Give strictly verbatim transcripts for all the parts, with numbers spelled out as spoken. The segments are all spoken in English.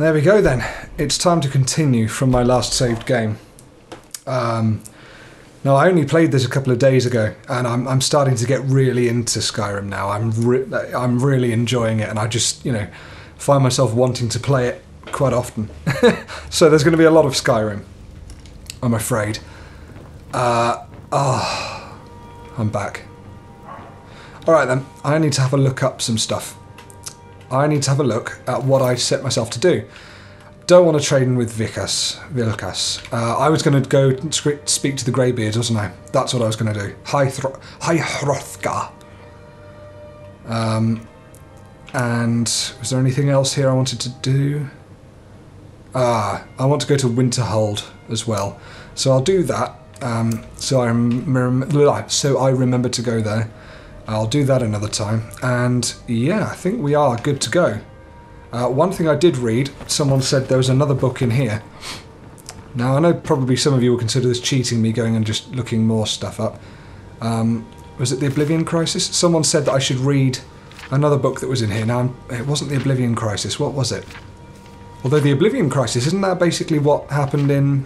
There we go then. It's time to continue from my last saved game. Um, now, I only played this a couple of days ago, and I'm, I'm starting to get really into Skyrim now. I'm, re I'm really enjoying it, and I just, you know, find myself wanting to play it quite often. So there's going to be a lot of Skyrim, I'm afraid. Uh, oh, I'm back. All right, then. I need to have a look up some stuff. I need to have a look at what I set myself to do. Don't want to trade in with Vilkas. Vilkas. Uh, I was going to go speak to the Greybeards, wasn't I? That's what I was going to do. Hi, Thro Hi Hrothgar. Um, and was there anything else here I wanted to do? Ah, I want to go to Winterhold as well. So I'll do that. Um, so, I so I remember to go there. I'll do that another time, and yeah, I think we are good to go. Uh, one thing I did read, someone said there was another book in here. Now, I know probably some of you will consider this cheating, me going and just looking more stuff up. Um, was it The Oblivion Crisis? Someone said that I should read another book that was in here. Now, it wasn't The Oblivion Crisis, what was it? Although The Oblivion Crisis, isn't that basically what happened in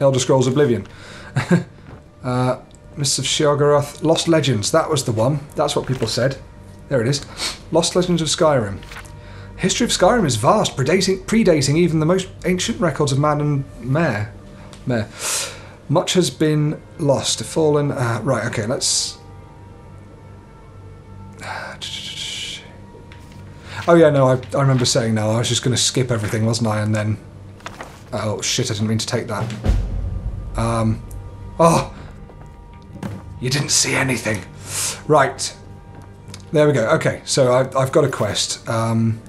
Elder Scrolls Oblivion? uh... Mists of Shiogaroth, Lost Legends, that was the one. That's what people said. There it is. Lost Legends of Skyrim. History of Skyrim is vast, predating, predating even the most ancient records of man and mare. mare. Much has been lost, fallen... Uh, right, okay, let's... Oh yeah, no, I, I remember saying now, I was just going to skip everything, wasn't I? And then... Oh shit, I didn't mean to take that. Um... Oh! You didn't see anything. Right. There we go. Okay, so I, I've got a quest. Um,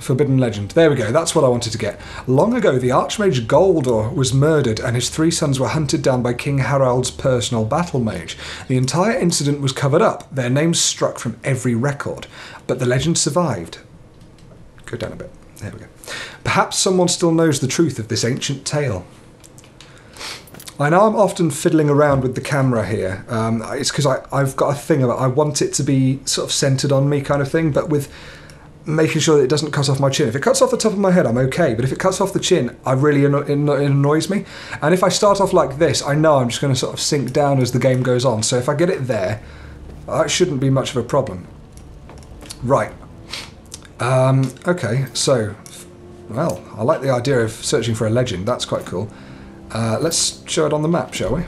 Forbidden Legend. There we go. That's what I wanted to get. Long ago, the Archmage Goldor was murdered and his three sons were hunted down by King Harald's personal battle mage. The entire incident was covered up. Their names struck from every record. But the legend survived. Go down a bit. There we go. Perhaps someone still knows the truth of this ancient tale. I know I'm often fiddling around with the camera here. Um, it's because I've got a thing about I want it to be sort of centred on me kind of thing, but with making sure that it doesn't cut off my chin. If it cuts off the top of my head, I'm okay, but if it cuts off the chin, I really anno it annoys me. And if I start off like this, I know I'm just going to sort of sink down as the game goes on. So if I get it there, that shouldn't be much of a problem. Right. Um, okay, so, well, I like the idea of searching for a legend. That's quite cool. Uh, let's show it on the map, shall we?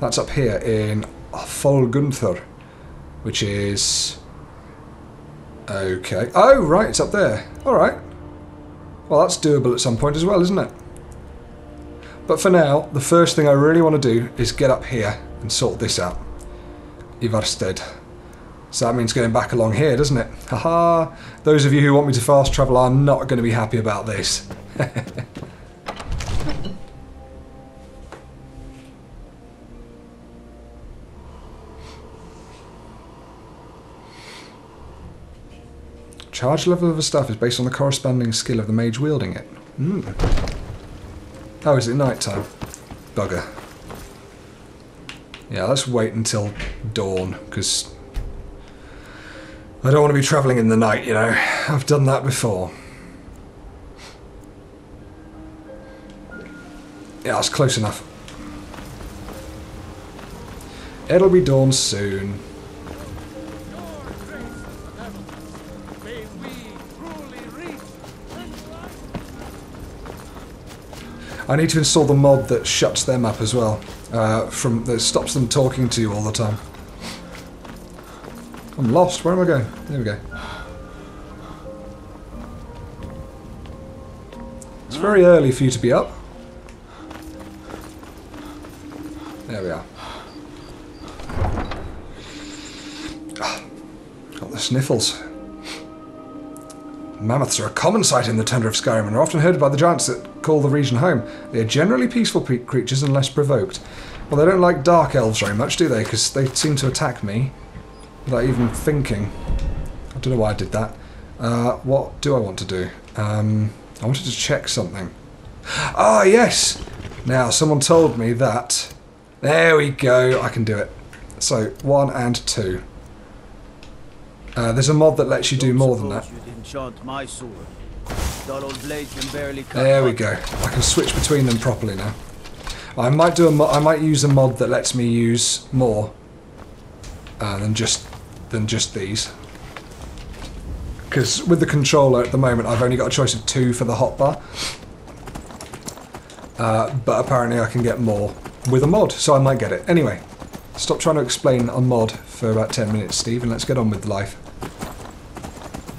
That's up here in Folgunthor, which is... Okay. Oh, right, it's up there. All right. Well, that's doable at some point as well, isn't it? But for now, the first thing I really want to do is get up here and sort this out. Ivarsted. So that means going back along here, doesn't it? Haha! Those of you who want me to fast travel are not going to be happy about this. Charge level of a staff is based on the corresponding skill of the mage wielding it. Mm. Oh, is it night time? Bugger. Yeah, let's wait until dawn, because I don't want to be travelling in the night, you know. I've done that before. Yeah, that's close enough. It'll be dawn soon. I need to install the mod that shuts them up as well, uh, from that stops them talking to you all the time. I'm lost. Where am I going? There we go. It's very early for you to be up. There we are. Got the sniffles. Mammoths are a common sight in the tundra of Skyrim and are often herded by the giants that call the region home. They are generally peaceful pe creatures unless provoked. Well, they don't like dark elves very much, do they? Because they seem to attack me without even thinking. I don't know why I did that. Uh, what do I want to do? Um, I wanted to check something. Ah, yes! Now, someone told me that. There we go. I can do it. So, one and two. Uh, there's a mod that lets you do more than that. There we go. I can switch between them properly now. I might do a mo I might use a mod that lets me use more uh, than just than just these. Because with the controller at the moment, I've only got a choice of two for the hotbar. Uh, but apparently I can get more with a mod, so I might get it. Anyway, stop trying to explain a mod for about ten minutes, Steve, and let's get on with life.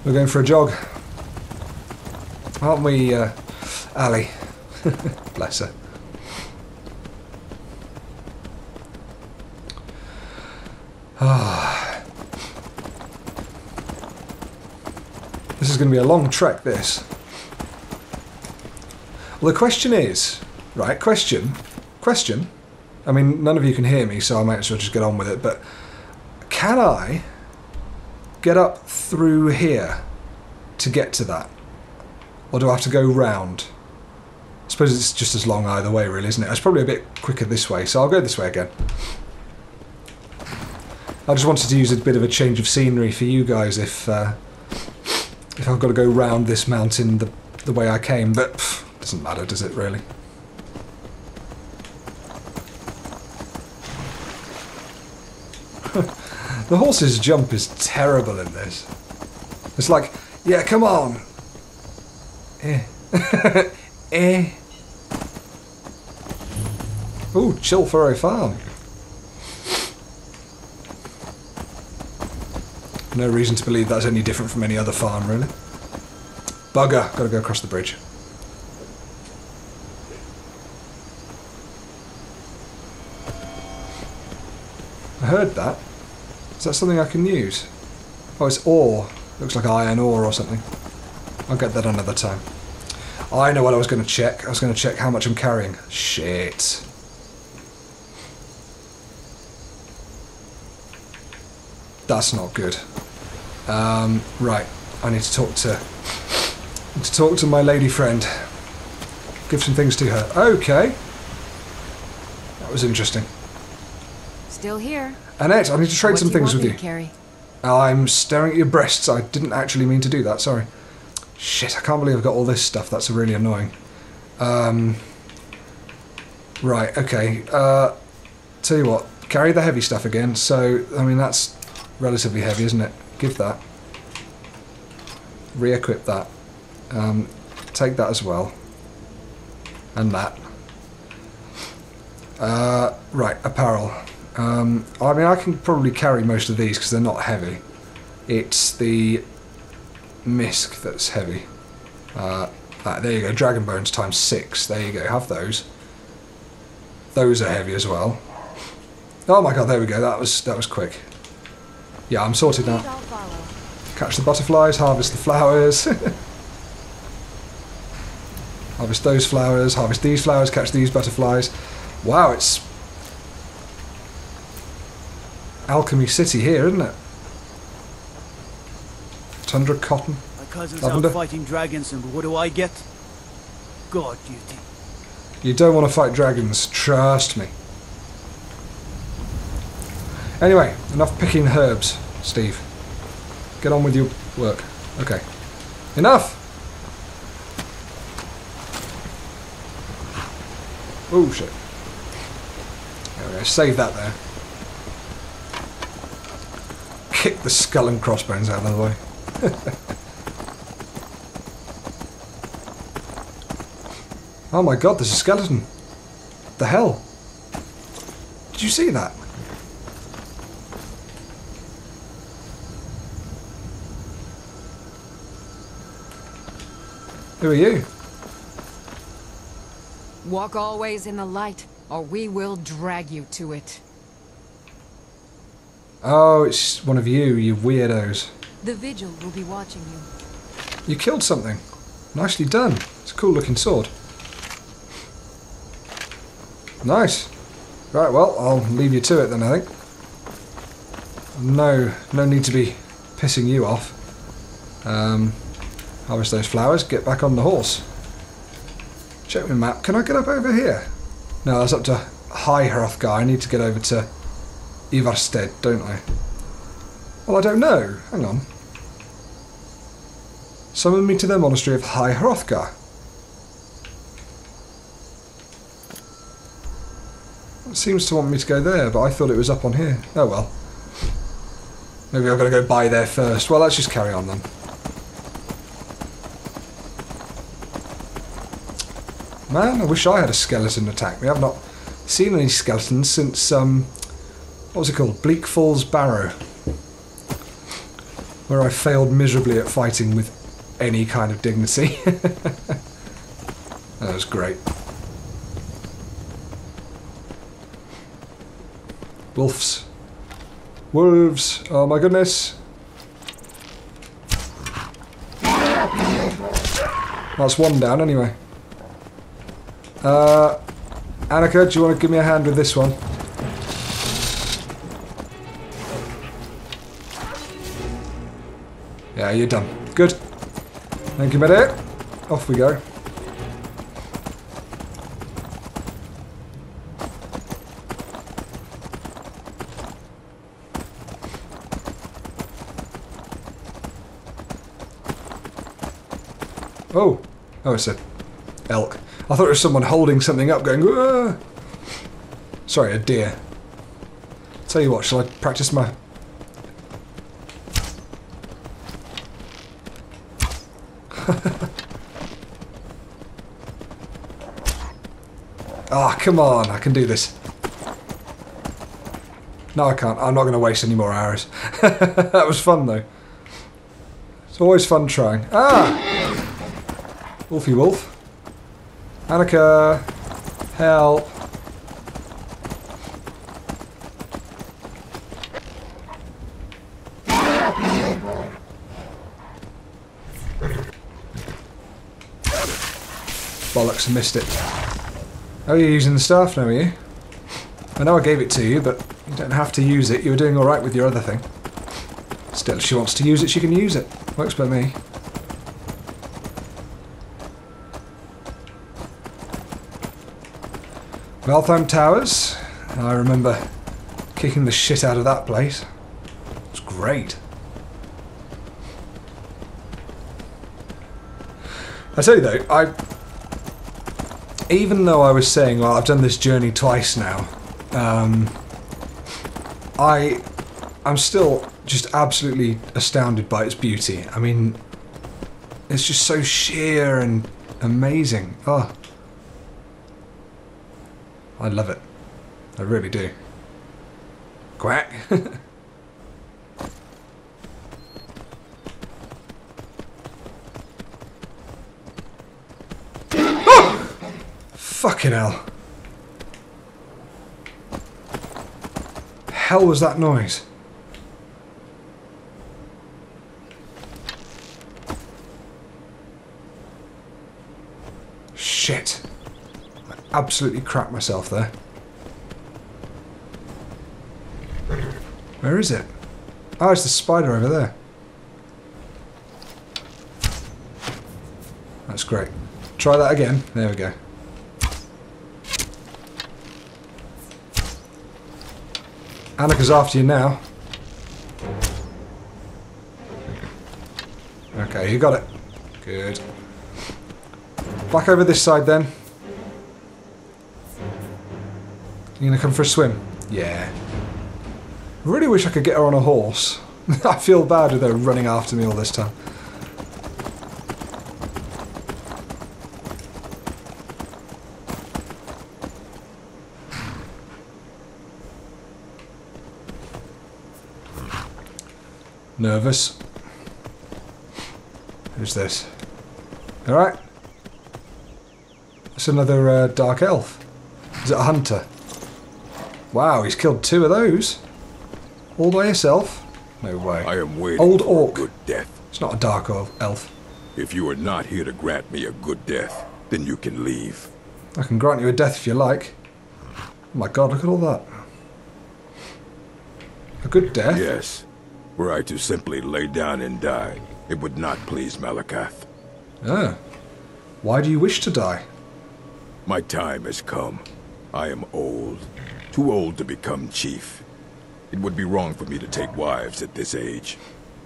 We're going for a jog. Aren't we, uh, Ali? Bless her. Ah. This is going to be a long trek, this. Well, the question is... Right, question. Question. I mean, none of you can hear me, so I might as well just get on with it, but... Can I get up through here to get to that? Or do I have to go round? I suppose it's just as long either way, really, isn't it? It's probably a bit quicker this way, so I'll go this way again. I just wanted to use a bit of a change of scenery for you guys if... Uh, If I've got to go round this mountain the, the way I came, but pff, doesn't matter, does it really? The horse's jump is terrible in this. It's like, yeah, come on! Eh. eh. Ooh, Chilfurrow Farm. No reason to believe that's any different from any other farm, really. Bugger! Gotta go across the bridge. I heard that. Is that something I can use? Oh, it's ore. Looks like iron ore or something. I'll get that another time. I know what I was going to check. I was going to check how much I'm carrying. Shit. That's not good. Um, right, I need to talk to to talk to my lady friend. Give some things to her. Okay, that was interesting. Still here, Annette. I need to trade what some do you things want with me, you. Carrie? I'm staring at your breasts. I didn't actually mean to do that. Sorry. Shit, I can't believe I've got all this stuff. That's really annoying. Um, right. Okay. Uh, tell you what, carry the heavy stuff again. So I mean that's. Relatively heavy, isn't it? Give that. Re-equip that. Um, take that as well. And that. Uh, right, apparel. Um, I mean, I can probably carry most of these because they're not heavy. It's the misc that's heavy. Uh, ah, there you go. Dragon bones times six. There you go. Have those. Those are heavy as well. Oh my god! There we go. That was that was quick. Yeah, I'm sorted now. Catch the butterflies, harvest the flowers. Harvest those flowers, harvest these flowers, catch these butterflies. Wow, it's... Alchemy City here, isn't it? Tundra cotton. My cousins are fighting dragons, and what do I get? God duty. You don't want to fight dragons, trust me. Anyway, enough picking herbs, Steve. Get on with your work. Okay. Enough! Oh, shit. There we go. Save that there. Kick the skull and crossbones out of the way. Oh my god, there's a skeleton. What the hell? Did you see that? Who are you? Walk always in the light, or we will drag you to it. Oh, it's one of you, you weirdos. The Vigil will be watching you. You killed something. Nicely done. It's a cool looking sword. Nice. Right, well, I'll leave you to it then, I think. No, no need to be pissing you off. Um... Harvest those flowers, get back on the horse. Check my map. Can I get up over here? No, that's up to High Hrothgar. I need to get over to Ivarsted, don't I? Well, I don't know. Hang on. Summon me to their monastery of High Hrothgar. It seems to want me to go there, but I thought it was up on here. Oh well. Maybe I've got to go by there first. Well, let's just carry on then. Man, I wish I had a skeleton attack me. I've not seen any skeletons since, um, what was it called? Bleak Falls Barrow. Where I failed miserably at fighting with any kind of dignity. That was great. Wolves. Wolves! Oh my goodness! That's one down anyway. Uh, Annika, do you want to give me a hand with this one? Yeah, you're done. Good. Thank you, medic. Off we go. Oh. Oh, it's an elk. I thought it was someone holding something up going, "Wah!" Sorry, a deer. Tell you what, shall I practice my... Ah, come on, I can do this. No, I can't. I'm not going to waste any more hours. That was fun, though. It's always fun trying. Ah! Wolfie wolf. Annika, help. Bollocks, I missed it. Oh, you're using the staff now, are you? I know I gave it to you, but you don't have to use it. You were doing alright with your other thing. Still, if she wants to use it, she can use it. Works by me. Valheim Towers. I remember kicking the shit out of that place. It's great. I tell you though, I even though I was saying, well, I've done this journey twice now, um, I I'm still just absolutely astounded by its beauty. I mean, it's just so sheer and amazing. Oh. I love it. I really do. Quack. Oh! Fucking hell. Hell was that noise? Shit. Absolutely crap myself there. Where is it? Oh, it's the spider over there. That's great. Try that again. There we go. Annika's after you now. Okay, you got it. Good. Back over this side then. You gonna come for a swim? Yeah. Really wish I could get her on a horse. I feel bad with her running after me all this time. Nervous. Who's this? Alright. That's another uh, dark elf. Is it a hunter? Wow, he's killed two of those. All by yourself? No way. I am waiting Old for orc. A good death. It's not a dark elf. If you are not here to grant me a good death, then you can leave. I can grant you a death if you like. Oh my god, look at all that. A good death? Yes. Were I to simply lay down and die, it would not please Malakath. Ah. Why do you wish to die? My time has come. I am old. Too old to become chief. It would be wrong for me to take wives at this age,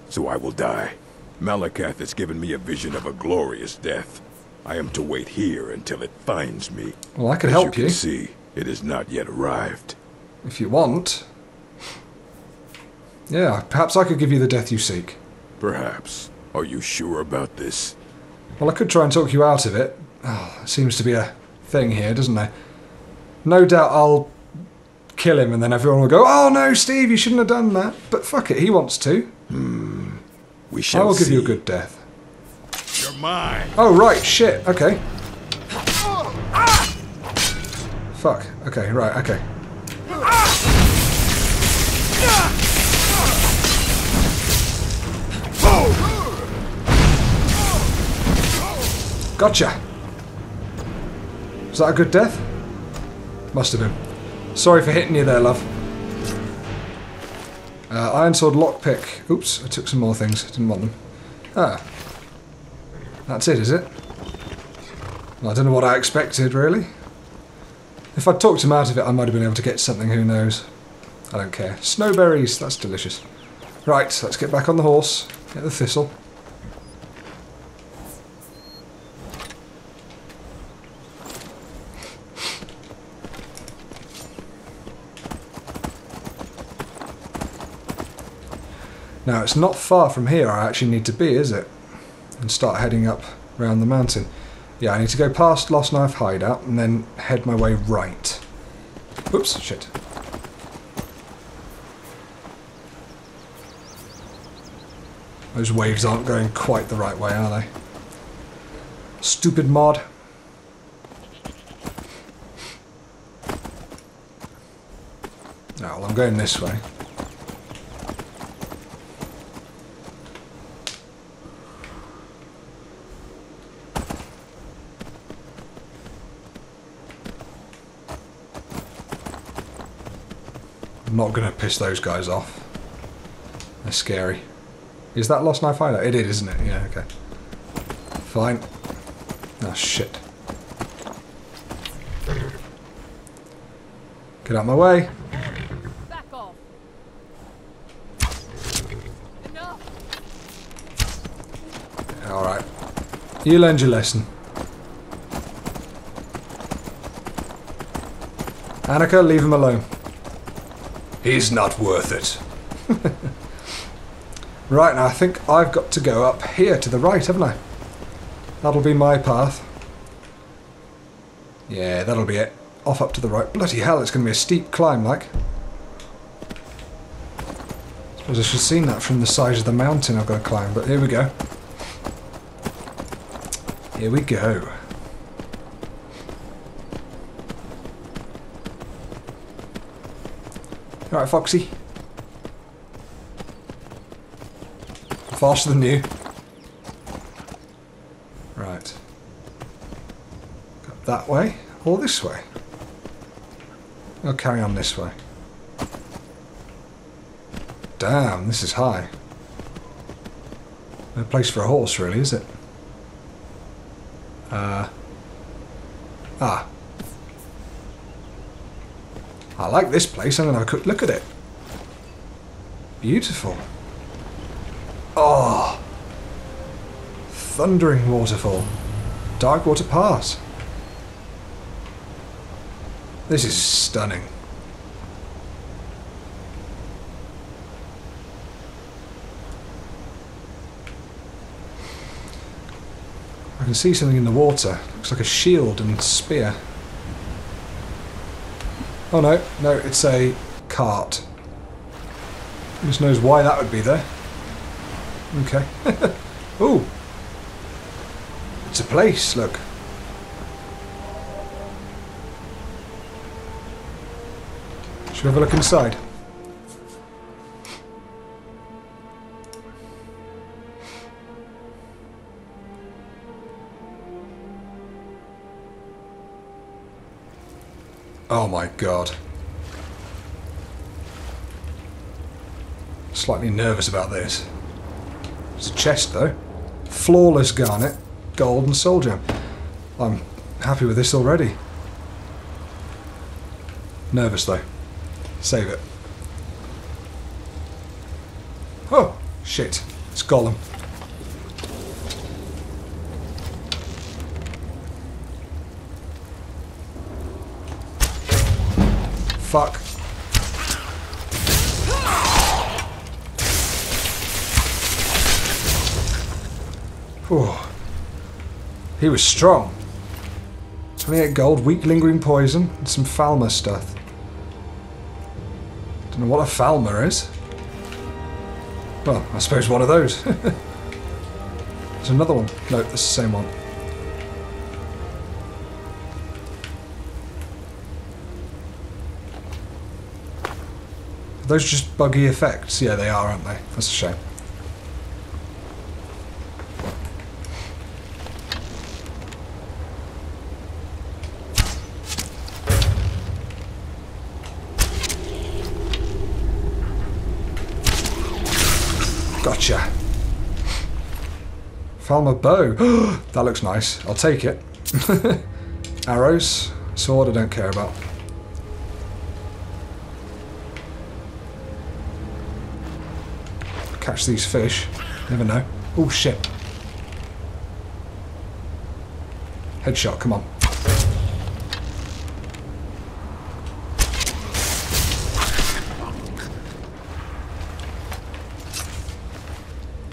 so I will die. Malakath has given me a vision of a glorious death. I am to wait here until it finds me. Well, I could help you. As you can see, it has not yet arrived. If you want. Yeah, perhaps I could give you the death you seek. Perhaps. Are you sure about this? Well, I could try and talk you out of it. Oh, it seems to be a thing here, doesn't it? No doubt I'll kill him and then everyone will go, "Oh no, Steve, you shouldn't have done that." But fuck it, he wants to. Hmm. We shall I will see. Give you a good death. You're mine. Oh, right, shit, okay. Fuck, okay, right, okay. Gotcha! Is that a good death? Must have been. Sorry for hitting you there, love. Uh, iron sword lockpick. Oops, I took some more things. Didn't want them. Ah. That's it, is it? Well, I don't know what I expected, really. If I'd talked him out of it, I might have been able to get something, who knows. I don't care. Snowberries, that's delicious. Right, let's get back on the horse. Get the thistle. Now, it's not far from here I actually need to be, is it? And start heading up round the mountain. Yeah, I need to go past Lost Knife Hideout and then head my way right. Oops, shit. Those waves aren't going quite the right way, are they? Stupid mod. Oh, well, I'm going this way. Not going to piss those guys off. They're scary. Is that Lost Knife Hideout? It is, isn't it? Yeah, okay. Fine. Oh, shit. Get out of my way. Back off. Enough. Alright. You learned your lesson. Annika, leave him alone. He's not worth it. Right, now I think I've got to go up here to the right, haven't I? That'll be my path. Yeah, that'll be it. Off up to the right. Bloody hell, it's going to be a steep climb, like. I suppose I should have seen that from the side of the mountain I've got to climb, but here we go. Here we go. Alright, Foxy. Faster than you. Right. Go that way or this way? I'll carry on this way. Damn, this is high. No place for a horse, really, is it? Uh. Ah. I like this place, I'm going to have a quick look at it. Beautiful. Oh! Thundering waterfall. Darkwater Pass. This is stunning. I can see something in the water. Looks like a shield and spear. Oh no, no, it's a cart. Who knows why that would be there? Okay. Ooh! It's a place, look. Should we have a look inside? Oh my god. Slightly nervous about this. It's a chest though. Flawless garnet, gold and soul gem. I'm happy with this already. Nervous though. Save it. Oh, shit. It's Gollum. Fuck. Whew. He was strong. twenty-eight gold, weak lingering poison, and some Falmer stuff. Don't know what a Falmer is. Well, I suppose one of those. There's another one. No, that's the same one. Are those just buggy effects? Yeah, they are, aren't they? That's a shame. Gotcha. Falmer bow. That looks nice. I'll take it. Arrows. Sword I don't care about. Catch these fish. Never know. Oh shit. Headshot, come on.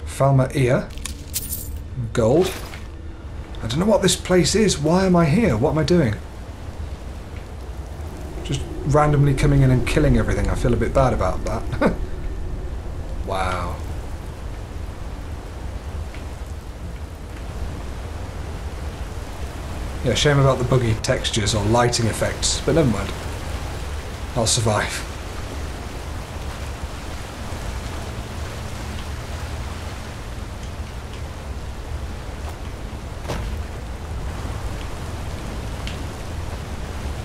Falmer ear. Gold. I don't know what this place is. Why am I here? What am I doing? Just randomly coming in and killing everything. I feel a bit bad about that. Wow. Yeah, shame about the buggy textures or lighting effects, but never mind. I'll survive.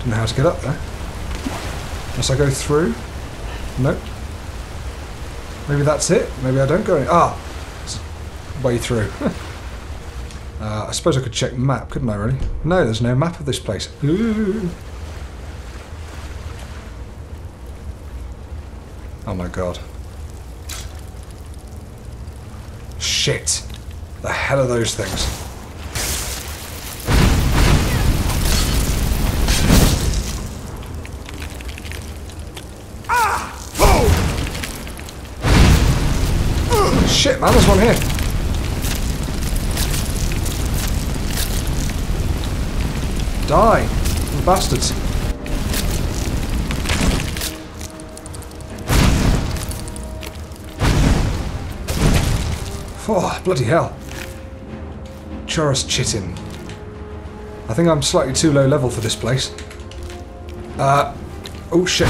Know how to get up there. Unless I go through? Nope. Maybe that's it? Maybe I don't go in. Ah! It's way through. uh, I suppose I could check map, couldn't I really? No, there's no map of this place. Ooh. Oh my god. Shit! The hell are those things? Shit, man, there's one here. Die, you bastards. Oh, bloody hell. Chorus Chitin. I think I'm slightly too low level for this place. Uh, oh shit.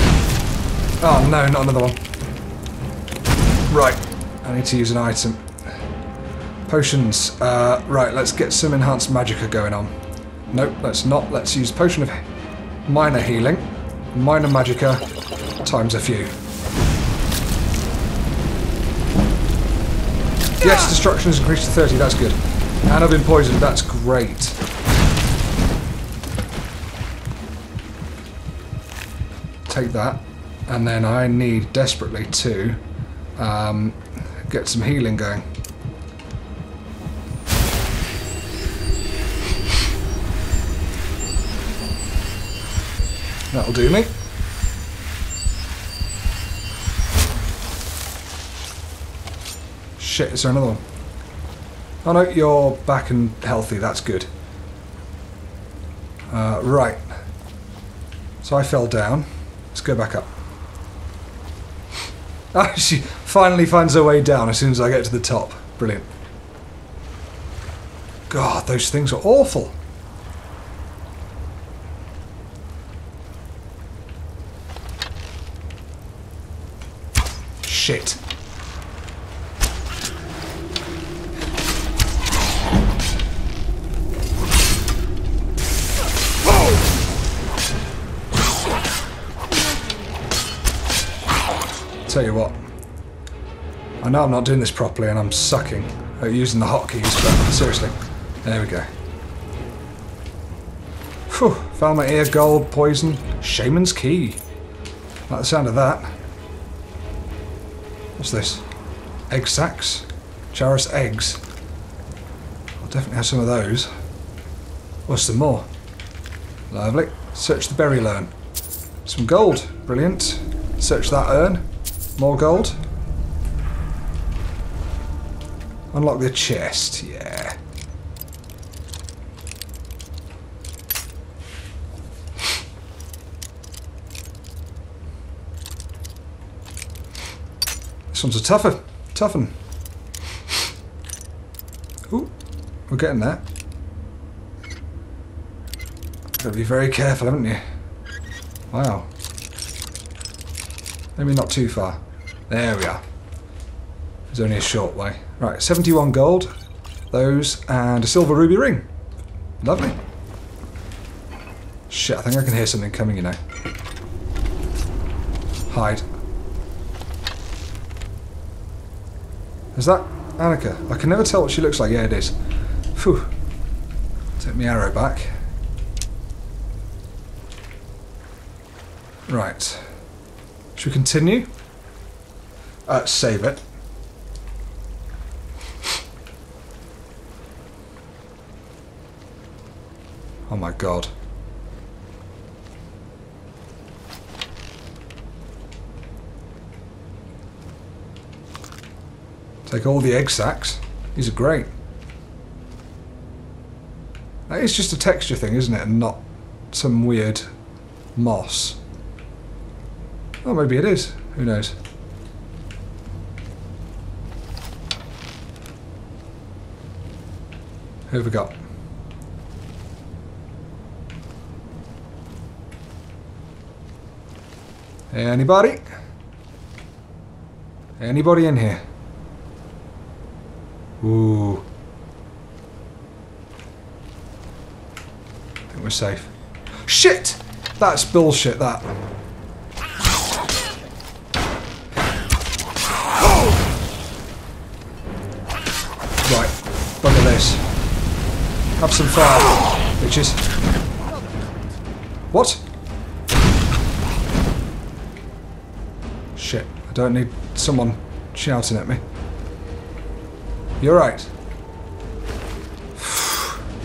Oh no, not another one. Right. I need to use an item. Potions. Uh, right, let's get some enhanced magicka going on. Nope, let's not. Let's use potion of minor healing, minor magicka, times a few. Yes, destruction is increased to thirty. That's good. And I've been poisoned. That's great. Take that, and then I need desperately to. Um, Get some healing going. That'll do me. Shit, is there another one? Oh no, you're back and healthy, that's good. Uh, right. So I fell down. Let's go back up. Ah, she finally finds her way down as soon as I get to the top. Brilliant. God, those things are awful. Shit. Tell you what, I know I'm not doing this properly and I'm sucking at using the hotkeys, but seriously, there we go. Phew, found my ear, gold, poison, shaman's key. Like the sound of that. What's this? Egg sacks. Charrus eggs. I'll definitely have some of those. Or some more. Lovely. Search the berry urn. Some gold. Brilliant. Search that urn. More gold. Unlock the chest. Yeah. This one's a tougher. Tough one. Ooh. We're getting there. Gotta be very careful, haven't you? Wow. Maybe not too far. There we are. It's only a short way. Right, seventy-one gold. Those and a silver ruby ring. Lovely. Shit, I think I can hear something coming, you know. Hide. Is that Annika? I can never tell what she looks like. Yeah, it is. Phew. Take my arrow back. Right. Should we continue? Uh, save it. Oh my god. Take all the egg sacks. These are great. That is just a texture thing, isn't it? And not some weird moss. Oh, maybe it is. Who knows? Who have we got? Anybody? Anybody in here? Ooh. I think we're safe. Shit! That's bullshit, that. Have some fire, bitches. What? Shit, I don't need someone shouting at me. You're right.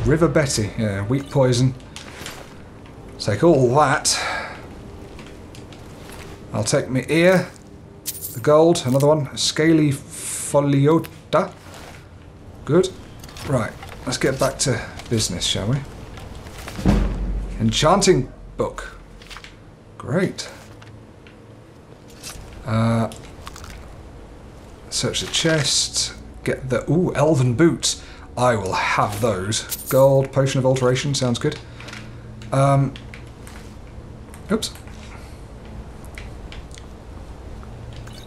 River Betty, yeah, weak poison. Take all that. I'll take my ear. The gold, another one. Scaly foliota. Good. Right. Let's get back to business, shall we? Enchanting book. Great. Uh, search the chest. Get the... Ooh, elven boots. I will have those. Gold, potion of alteration. Sounds good. Um, oops.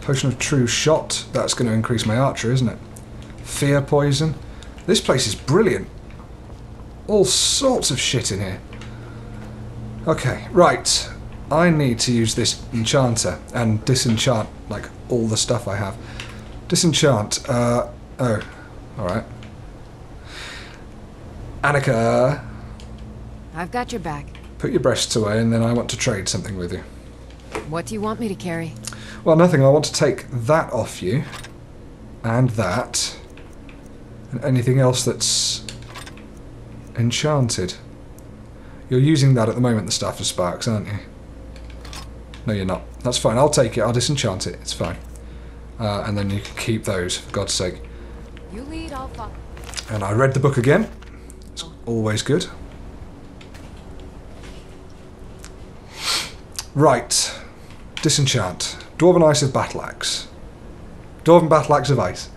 Potion of true shot. That's going to increase my archer, isn't it? Fear poison. This place is brilliant. All sorts of shit in here. Okay, right. I need to use this enchanter and disenchant, like, all the stuff I have. Disenchant. Uh, oh, alright. Annika. I've got your back. Put your breasts away and then I want to trade something with you. What do you want me to carry? Well, nothing. I want to take that off you. And that. And anything else that's enchanted. You're using that at the moment, the Staff of Sparks, aren't you? No, you're not. That's fine. I'll take it. I'll disenchant it. It's fine. Uh, and then you can keep those, for God's sake. You lead alpha. And I read the book again. It's always good. Right. Disenchant. Dwarven Ice of Battleaxe. Dwarven Battleaxe of Ice.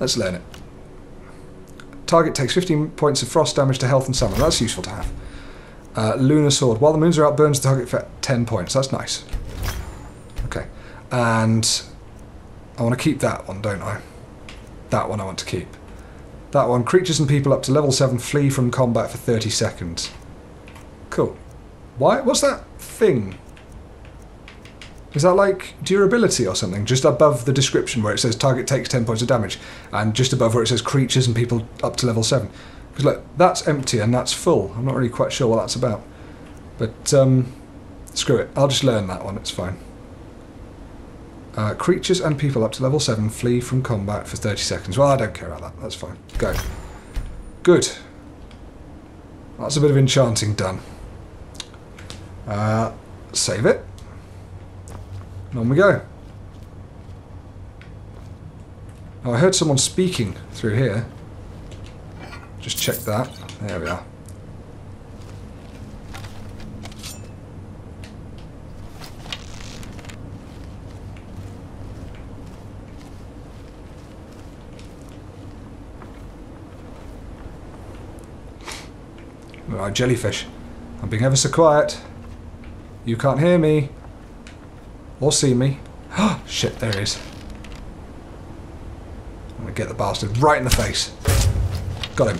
Let's learn it. Target takes fifteen points of frost damage to health and stamina. That's useful to have. Uh, Lunar Sword. While the moons are out, burns the target for ten points. That's nice. Okay. And I want to keep that one, don't I? That one I want to keep. That one. Creatures and people up to level seven flee from combat for thirty seconds. Cool. Why? What's that thing? Is that like durability or something? Just above the description where it says target takes ten points of damage, and just above where it says creatures and people up to level seven. Because look, that's empty and that's full. I'm not really quite sure what that's about. But um, screw it. I'll just learn that one. It's fine. Uh, creatures and people up to level seven flee from combat for thirty seconds. Well, I don't care about that. That's fine. Go. Good. That's a bit of enchanting done. Uh, save it. And on we go. Oh, I heard someone speaking through here. Just check that. There we are. Alright, jellyfish. I'm being ever so quiet. You can't hear me. Or see me. Oh, shit, there he is. I'm gonna get the bastard right in the face. Got him.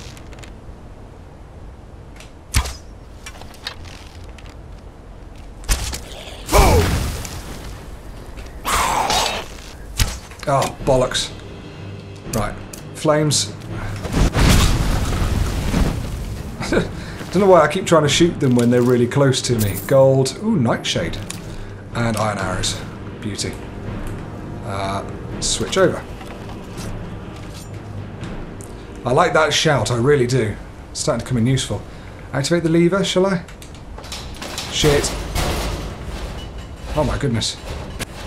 Oh, bollocks. Right. Flames. I don't know why I keep trying to shoot them when they're really close to me. Gold. Ooh, nightshade. And iron arrows. Beauty. Uh, switch over. I like that shout, I really do. It's starting to come in useful. Activate the lever, shall I? Shit. Oh my goodness.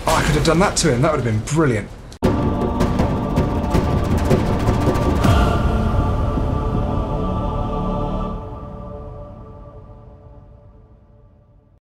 Oh, I could have done that to him. That would have been brilliant.